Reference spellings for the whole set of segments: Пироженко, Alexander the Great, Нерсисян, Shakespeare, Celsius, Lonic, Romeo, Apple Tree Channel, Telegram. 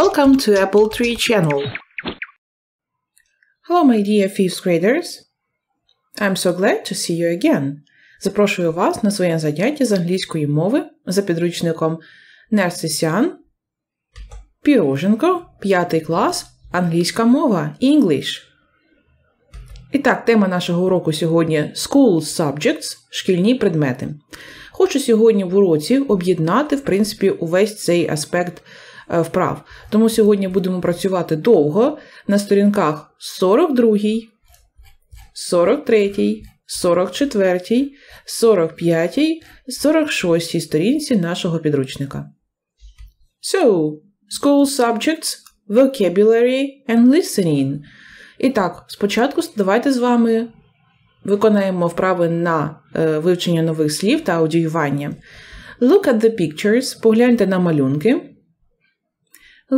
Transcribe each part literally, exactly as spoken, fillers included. Welcome to Apple Tree Channel. Hello, my dear fifth graders. I'm so glad to see you again. Запрошую вас на своє заняття з англійської мови за підручником Нерсисян, Пироженко, п'ятий клас, англійська мова, English. І так, тема нашого уроку сьогодні School Subjects – шкільні предмети. Хочу сьогодні в уроці об'єднати, в принципі, увесь цей аспект вправ. Тому сьогодні будемо працювати довго на сторінках сорок другій, сорок третій, сорок четвертій, сорок п'ятій, сорок шостій сторінці нашого підручника. So, School Subjects, Vocabulary and Listening. І так, спочатку давайте з вами виконаємо вправи на е, вивчення нових слів та аудіювання. Look at the pictures. Погляньте на малюнки.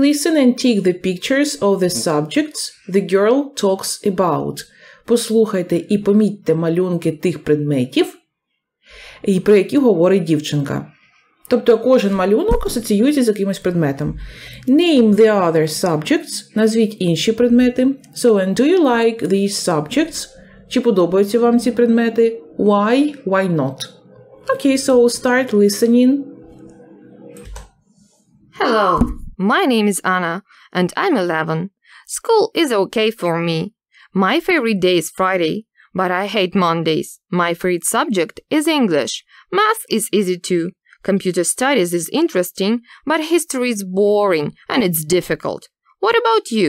Listen and take the pictures of the subjects the girl talks about. Послухайте і помітьте малюнки тих предметів, про які говорить дівчинка. Тобто кожен малюнок асоціюється з якимось предметом. Name the other subjects. Назвіть інші предмети. So, and do you like these subjects? Чи подобаються вам ці предмети? Why? Why not? Okay, so start listening. Hello, my name is Anna, and I'm eleven. School is okay for me. My favorite day is Friday, but I hate Mondays. My favorite subject is English. Math is easy too. Computer studies is interesting, but history is boring and it's difficult. What about you?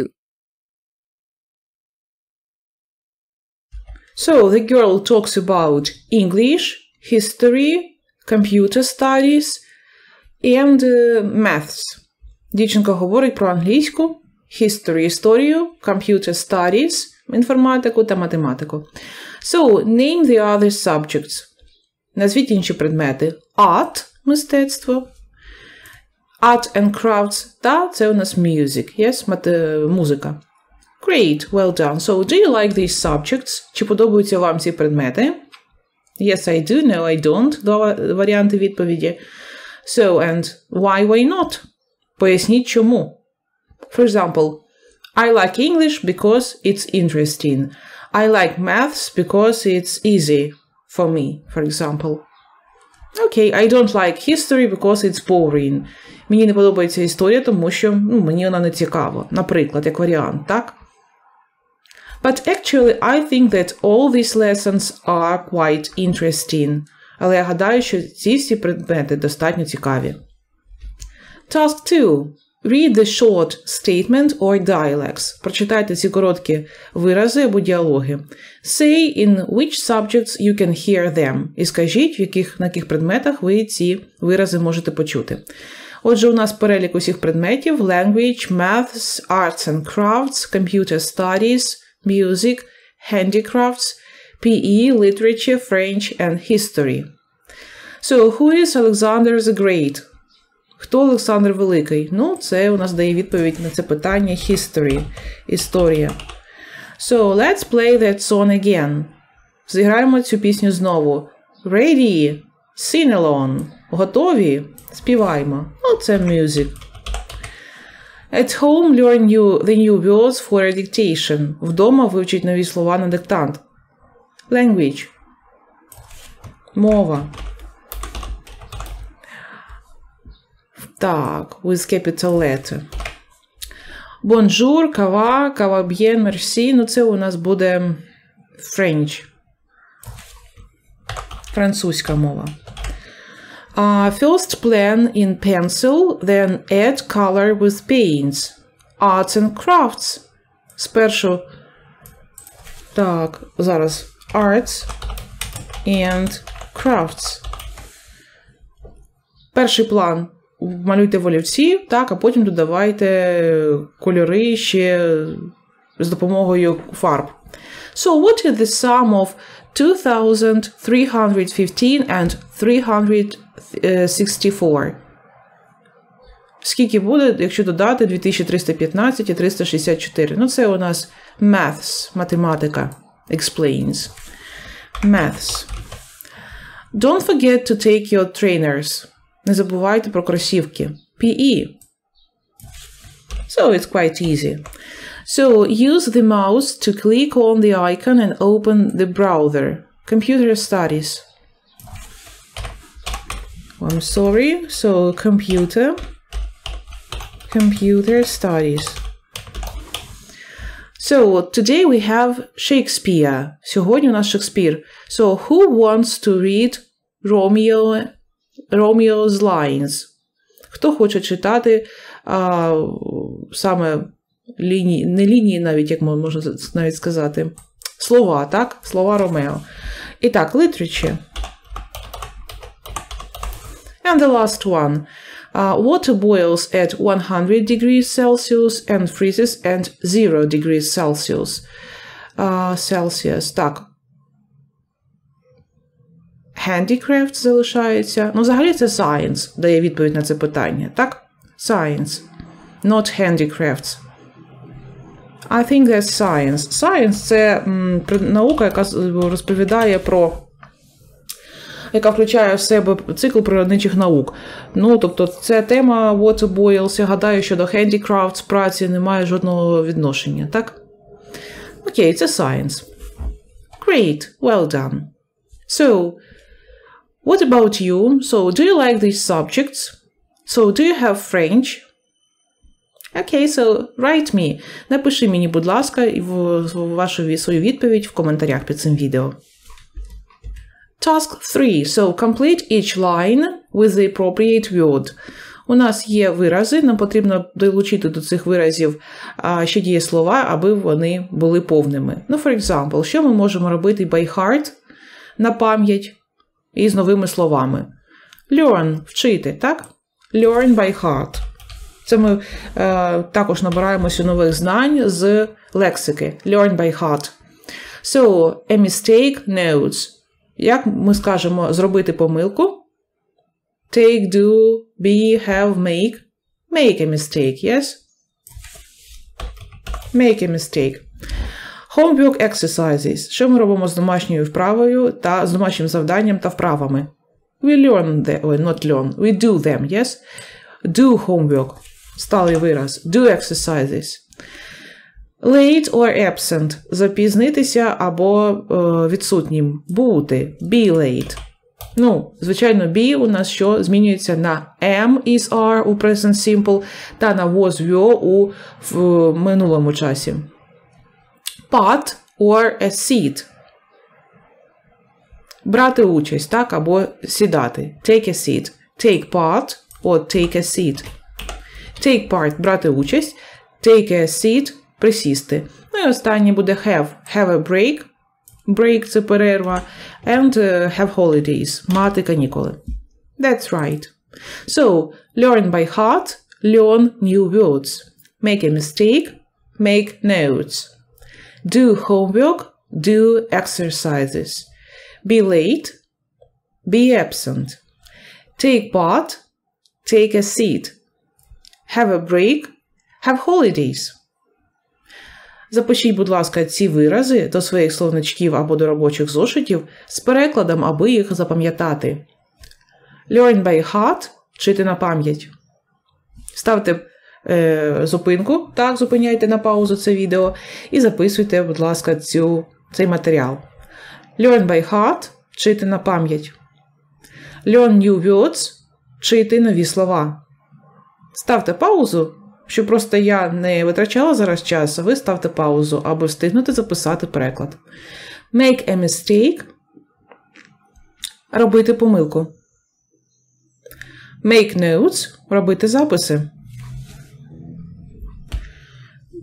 So, the girl talks about English, history, computer studies and uh, maths. Дівчинка говорить про англійську, history, історію, computer studies, інформатику та математику. So, name the other subjects. Назвіть інші предмети. Art – мистецтво. Art and crafts – та це у нас music. Yes, мат- музика. Great, well done. So, do you like these subjects? Чи подобаються вам ці предмети? Yes, I do. No, I don't. Два варіанти відповіді. So, and why, why not? Поясніть чому. For example, I like English because it's interesting. I like maths because it's easy for me, for example. Okay, I don't like history because it's boring. Мені не подобається історія, тому що, ну, мені вона не цікава. Наприклад, як варіант, так? But actually, I think that all these lessons are quite interesting. Але я гадаю, що ці всі предмети достатньо цікаві. Task two. Read the short statement or dialects. Прочитайте ці короткі вирази або діалоги. Say in which subjects you can hear them. І скажіть, в яких, на яких предметах ви ці вирази можете почути. Отже, у нас перелік усіх предметів: language, maths, arts and crafts, computer studies, music, handicrafts, P E, literature, French and history. So, who is Alexander the Great? Хто Олександр Великий? Ну, це у нас дає відповідь на це питання history, історія. So, let's play that song again. Зіграємо цю пісню знову. Ready? Sing along. Готові? Співаємо. Ну, це music. At home learn new, the new words for a dictation. Вдома вивчіть нові слова на диктант. Language. Мова. Так, with capital letter. Bonjour, кава, кава б'єн, мерсі. Ну, це у нас буде French. Французька мова. Uh, first plan in pencil, then add color with paints. Arts and crafts. Спершу, так, зараз, arts and crafts. Перший план. Малюйте в олівці, так, а потім додавайте кольори ще з допомогою фарб. So, what is the sum of two thousand three hundred fifteen and three hundred sixty-four? Скільки буде, якщо додати дві тисячі триста п'ятнадцять і триста шістдесят чотири? Ну, це у нас maths, математика, explains. Maths. Don't forget to take your trainers. Не забувайте про кросівки. P E. So it's quite easy. So use the mouse to click on the icon and open the browser. Computer studies. I'm sorry, so computer, computer studies. So today we have Shakespeare. Сьогодні у нас Shakespeare. So who wants to read Romeo, Romeo's lines? Хто хоче читати а, саме лінії, не лінії навіть, як можна навіть сказати, слова, так? Слова Ромео. І так, literature. And the last one. Uh, water boils at one hundred degrees Celsius and freezes at zero degrees Celsius. Uh, Celsius. Так. Handicraft залишається. Ну, взагалі це science дає відповідь на це питання. Так? Science. Not handicrafts. I think that's science. Science – це м, наука, яка розповідає про... яка включає в себе цикл природничих наук. Ну, тобто, це тема water boils, я гадаю, що до handicrafts, праці немає жодного відношення, так? Окей, це science. Great, well done. So, what about you? So, do you like these subjects? So, do you have French? Okay, so, write me. Напиши мені, будь ласка, вашу свою відповідь в коментарях під цим відео. Task three. So, complete each line with the appropriate word. У нас є вирази, нам потрібно долучити до цих виразів а, ще дієслова, аби вони були повними. Ну, for example, що ми можемо робити by heart, на пам'ять і з новими словами? Learn – вчити, так? Learn by heart. Це ми а, також набираємося нових знань з лексики. Learn by heart. So, a mistake notes. Як ми скажемо зробити помилку? Take, do, be, have, make. Make a mistake, yes? Make a mistake. Homework exercises. Що ми робимо з домашньою вправою та з домашнім завданням та вправами? We learn them, well, not learn, we do them, yes? Do homework. Сталий вираз. Do exercises. Late or absent. Запізнитися або е, відсутнім. Бути. Be late. Ну, звичайно, be у нас що змінюється на am, is, are у present simple та на was, were у в, в минулому часі. Part or a seat. Брати участь, так, або сідати. Take a seat. Take part or take a seat. Take part – брати участь. Take a seat – присісти. Ну і останнє буде have. Have a break. Break – це перерва. And uh, have holidays. Мати канікули. That's right. So, learn by heart. Learn new words. Make a mistake. Make notes. Do homework. Do exercises. Be late. Be absent. Take part. Take a seat. Have a break. Have holidays. Запишіть, будь ласка, ці вирази до своїх словничків або до робочих зошитів з перекладом, аби їх запам'ятати. Learn by heart – вчити на пам'ять. Ставте е, зупинку, так, зупиняйте на паузу це відео і записуйте, будь ласка, цю, цей матеріал. Learn by heart – вчити на пам'ять. Learn new words – вчити нові слова. Ставте паузу. Щоб просто я не витрачала зараз час, ви ставте паузу, аби встигнути записати переклад. Make a mistake. Робити помилку. Make notes. Робити записи.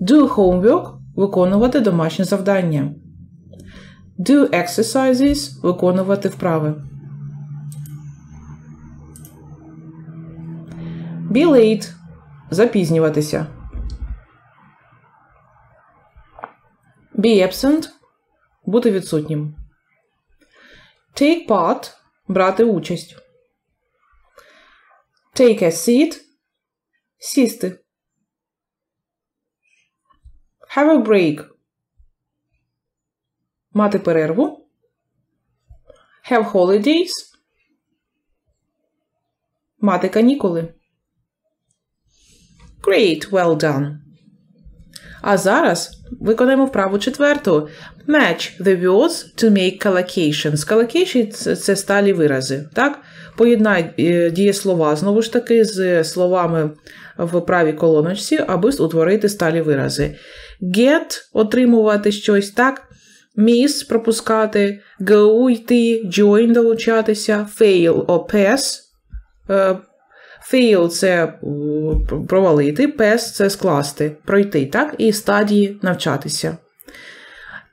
Do homework. Виконувати домашнє завдання. Do exercises. Виконувати вправи. Be late. Запізнюватися. Be absent – бути відсутнім. Take part – брати участь. Take a seat – сісти. Have a break – мати перерву. Have holidays – мати канікули. Great, well done. А зараз виконаємо вправу четверту. Match the words to make collocations. Collocations – це сталі вирази. Так? Поєднай дієслова, знову ж таки, з словами в правій колоночці, аби утворити сталі вирази. Get – отримувати щось, так? Miss – пропускати. Go – йти. Join – долучатися. Fail – pass. Fail – це провалити. Pass – це скласти, пройти, так? І стадії навчатися.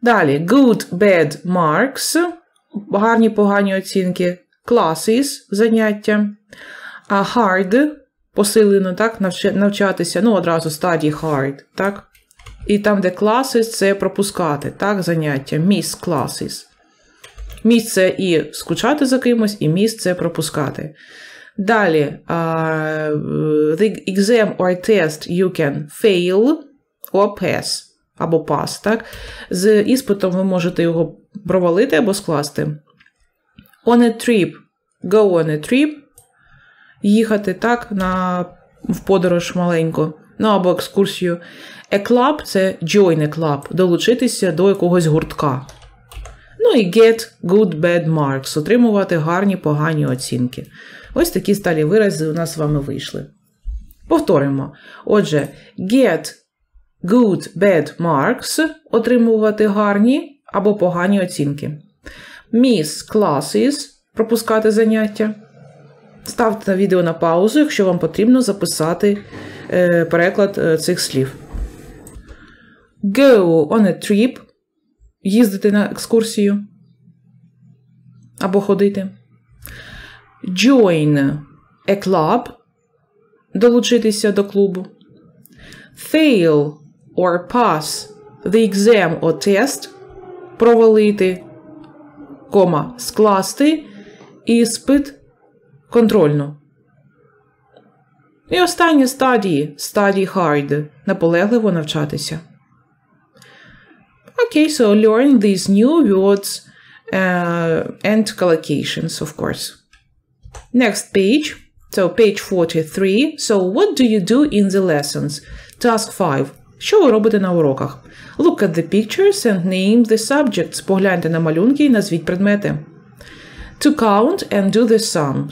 Далі. Good, bad, marks – гарні, погані оцінки. Classes – заняття. Hard – посилено, так? Навчатися. Ну, одразу стадії hard, так? І там, де classes – це пропускати, так? Заняття. Miss classes. Miss – це і скучати за кимось, і miss – це пропускати. Далі, uh, the exam or test you can fail or pass, або pass, так? З іспитом ви можете його провалити або скласти. On a trip, go on a trip, їхати, так, на, в подорож маленьку, ну, або екскурсію. A club – це join a club, долучитися до якогось гуртка. Ну і get good, bad marks – отримувати гарні, погані оцінки. Ось такі сталі вирази у нас з вами вийшли. Повторимо. Отже, get good, bad marks – отримувати гарні або погані оцінки. Miss classes – пропускати заняття. Ставте відео на паузу, якщо вам потрібно записати е, переклад е, цих слів. Go on a trip – їздити на екскурсію або ходити. Join a club – долучитися до клубу. Fail or pass the exam or test – провалити, кома, скласти, іспит, контрольну. І останні стадії – стадії hard – наполегливо навчатися. Okay, so learn these new words uh, and collocations, of course. Next page, so page forty-three. So what do you do in the lessons? Task five. Що ви робите на уроках? Look at the pictures and name the subjects. Погляньте на малюнки і назвіть предмети. To count and do the sum.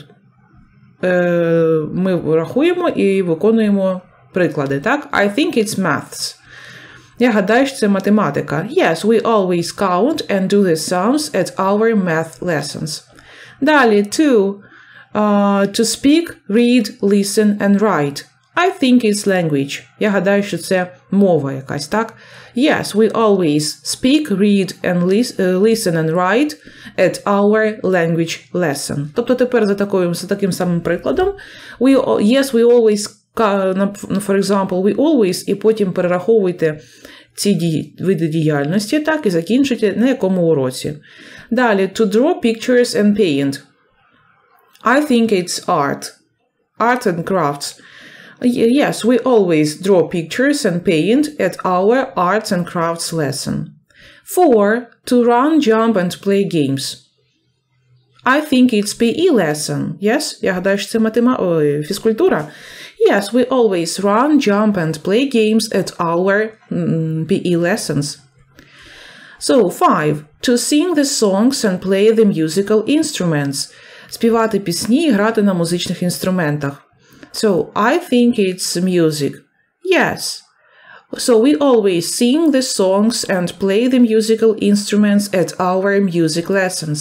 Ми рахуємо і виконуємо приклади, так? I think it's maths. Я гадаю, що це математика. Yes, we always count and do the sums at our math lessons. Далі, to... Uh, to speak, read, listen and write. I think it's language. Я гадаю, що це мова якась, так? Yes, we always speak, read and listen and write at our language lesson. Тобто тепер за таким, за таким самим прикладом. We, yes, we always, for example, we always, і потім перераховуйте ці дії, види діяльності, так, і закінчуйте на якому уроці. Далі, to draw pictures and paint. I think it's art. Art and crafts. Yes, we always draw pictures and paint at our arts and crafts lesson. Four, to run, jump and play games. I think it's P E lesson. Yes, я гадаю, що це матема... Ой, фізкультура. Yes, we always run, jump and play games at our mm, P E lessons. So, five, to sing the songs and play the musical instruments. Співати пісні і грати на музичних інструментах. So, I think it's music. Yes. So, we always sing the songs and play the musical instruments at our music lessons.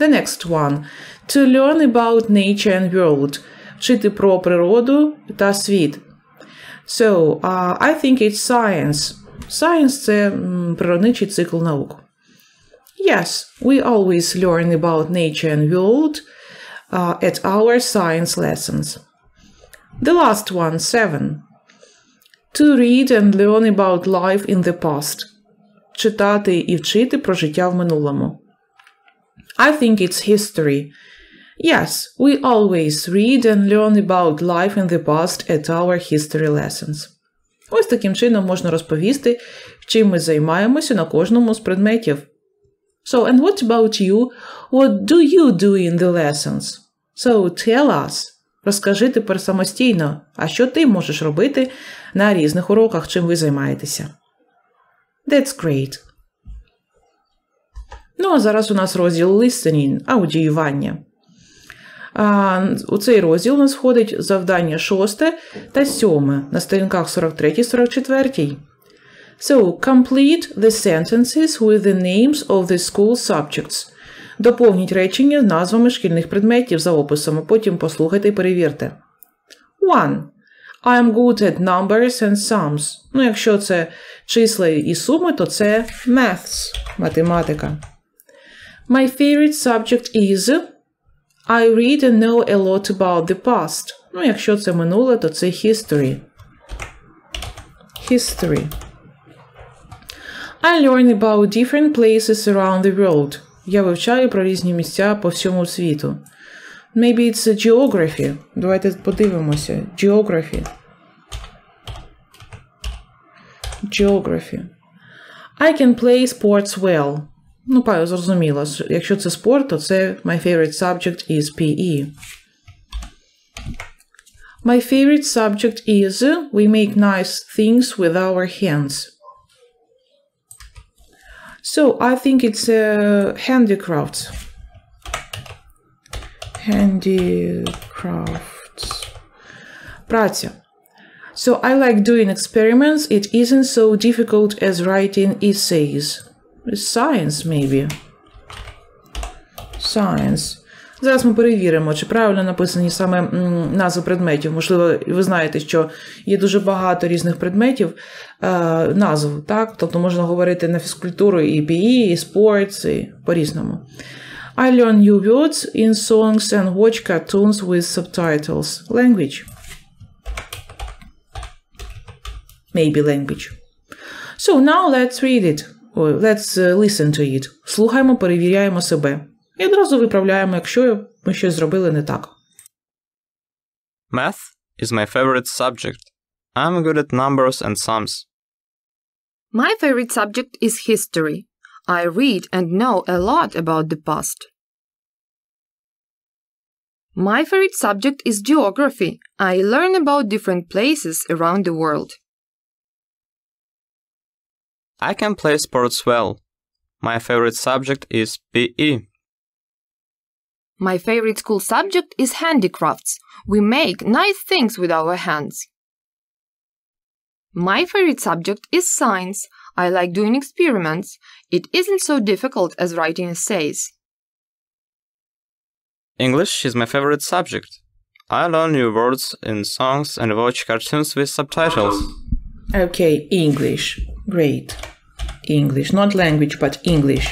The next one. To learn about nature and world. Вчити про природу та світ. So, uh, I think it's science. Science – це природничий цикл наук. Yes, we always learn about nature and world uh, at our science lessons. The last one, seven. To read and learn about life in the past. Читати і вчити про життя в минулому. I think it's history. Yes, we always read and learn about life in the past at our history lessons. Ось таким чином можна розповісти, чим ми займаємося на кожному з предметів. So, and what about you? What do you do in the lessons? So, tell us. Розкажите самостійно, а що ти можеш робити на різних уроках, чим ви займаєтеся. That's great. Ну, а зараз у нас розділ listening, аудіювання. А, у цей розділ у нас входить завдання шосте та сьоме на сторінках сорок третій сорок четвертій. So, complete the sentences with the names of the school subjects. Доповніть речення назвами шкільних предметів за описом, а потім послухайте і перевірте. One. I am good at numbers and sums. Ну, якщо це числа і суми, то це maths, математика. My favorite subject is... I read and know a lot about the past. Ну, якщо це минуле, то це history. History. I learn about different places around the world. Я вивчаю про різні місця по всьому світу. Maybe it's a geography. Давайте подивимося. Geography. Geography. I can play sports well. Ну, паю, зрозуміло. Якщо це спорт, то це my favorite subject is P E. My favorite subject is we make nice things with our hands. So, I think it's uh, handicrafts. Handicrafts. Праця. So, I like doing experiments. It isn't so difficult as writing essays. Science, maybe. Science. Зараз ми перевіримо, чи правильно написані саме м, назви предметів. Можливо, ви знаєте, що є дуже багато різних предметів, е, назв, так? Тобто можна говорити на фізкультуру і P E, і sports, і по-різному. I learn new words in songs and watch cartoons with subtitles. Language. Maybe language. So now let's read it. Let's listen to it. Слухаємо, перевіряємо себе. І одразу виправляємо, якщо ми щось зробили не так. Math is my favorite subject. I'm good at numbers and sums. My favorite subject is history. I read and know a lot about the past. My favorite subject is geography. I learn about different places around the world. I can play sports well. My favorite subject is P E. My favorite school subject is handicrafts. We make nice things with our hands. My favorite subject is science. I like doing experiments. It isn't so difficult as writing essays. English is my favorite subject. I learn new words in songs and watch cartoons with subtitles. Okay, English. Great. English. Not language, but English.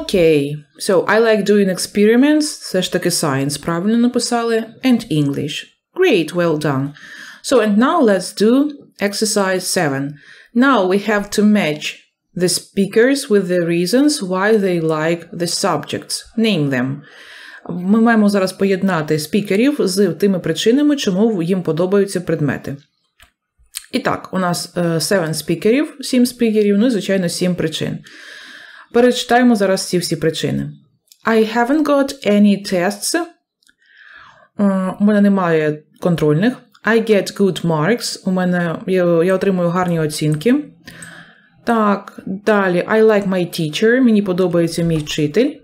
Okay. So, I like doing experiments. Все ж таки science. Правильно написали. And English. Great. Well done. So, and now let's do exercise seven. Now we have to match the speakers with the reasons why they like the subjects. Name them. Ми маємо зараз поєднати спікерів з тими причинами, чому їм подобаються предмети. І так, у нас сім спікерів, сім спікерів, ну і, звичайно, сім причин. Перечитаємо зараз ці всі причини. I haven't got any tests. У мене немає контрольних. I get good marks. У мене, я, я отримую гарні оцінки. Так, далі. I like my teacher. Мені подобається мій вчитель.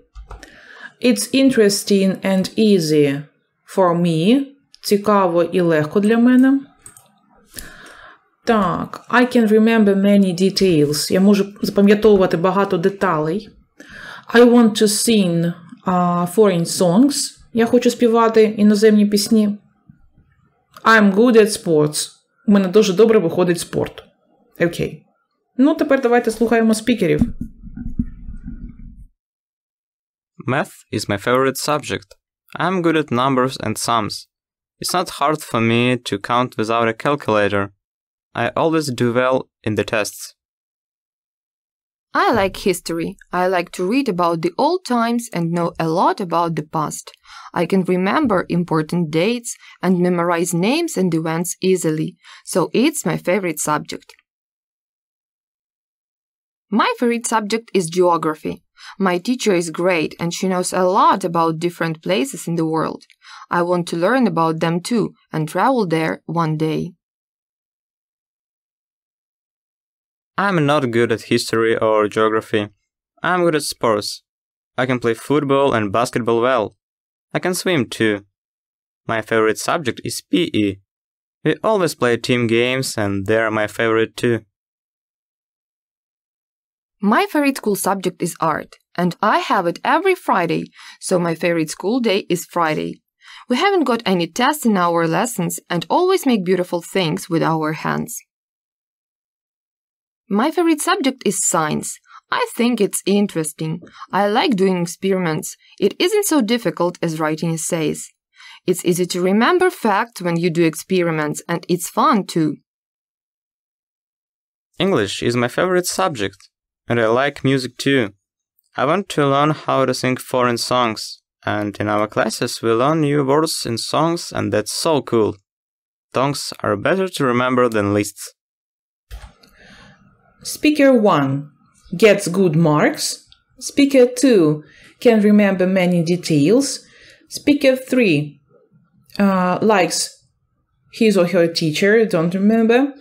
It's interesting and easy for me. Цікаво і легко для мене. Так, I can remember many details. Я можу запам'ятовувати багато деталей. I want to sing uh, foreign songs. Я хочу співати іноземні пісні. I'm good at sports. У мене дуже добре виходить спорт. Окей. Ну, тепер давайте слухаємо спікерів. Math is my favorite subject. I'm good at numbers and sums. It's not hard for me to count without a calculator. I always do well in the tests. I like history. I like to read about the old times and know a lot about the past. I can remember important dates and memorize names and events easily, so it's my favorite subject. My favorite subject is geography. My teacher is great and she knows a lot about different places in the world. I want to learn about them too and travel there one day. I'm not good at history or geography. I'm good at sports. I can play football and basketball well. I can swim too. My favorite subject is P E. We always play team games and they're my favorite too. My favorite school subject is art, and I have it every Friday, so my favorite school day is Friday. We haven't got any tests in our lessons and always make beautiful things with our hands. My favorite subject is science. I think it's interesting. I like doing experiments. It isn't so difficult as writing essays. It's easy to remember facts when you do experiments, and it's fun too. English is my favorite subject, and I like music too. I want to learn how to sing foreign songs, and in our classes we learn new words in songs, and that's so cool. Songs are better to remember than lists. Speaker one gets good marks. Speaker two can remember many details. Speaker three uh, likes his or her teacher, don't remember.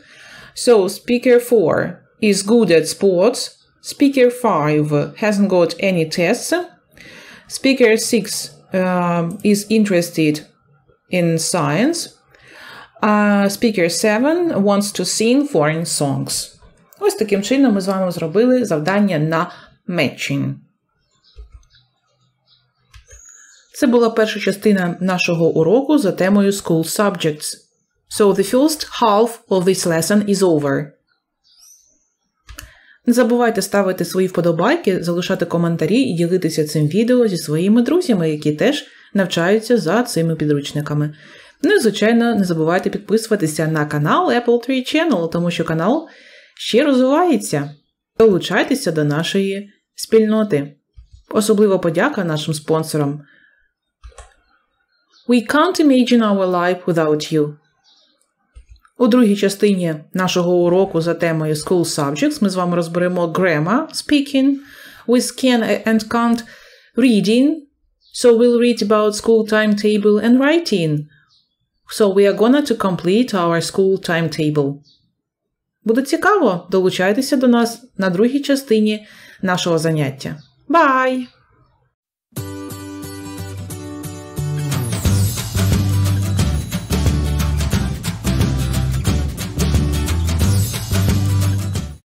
So speaker four is good at sports. Speaker five hasn't got any tests. Speaker six uh, is interested in science. Uh, speaker seven wants to sing foreign songs. Ось таким чином ми з вами зробили завдання на matching. Це була перша частина нашого уроку за темою School Subjects. So the first half of this lesson is over. Не забувайте ставити свої вподобайки, залишати коментарі і ділитися цим відео зі своїми друзями, які теж навчаються за цими підручниками. Ну і, звичайно, не забувайте підписуватися на канал Apple Tree Channel, тому що канал ще розвивається. Долучайтеся до нашої спільноти. Особлива подяка нашим спонсорам. We can't imagine our life without you. У другій частині нашого уроку за темою School Subjects ми з вами розберемо grammar, speaking, with can and can't, reading. So we'll read about school timetable and writing. So we are gonna to complete our school timetable. Буде цікаво, долучайтеся до нас на другій частині нашого заняття. Bye!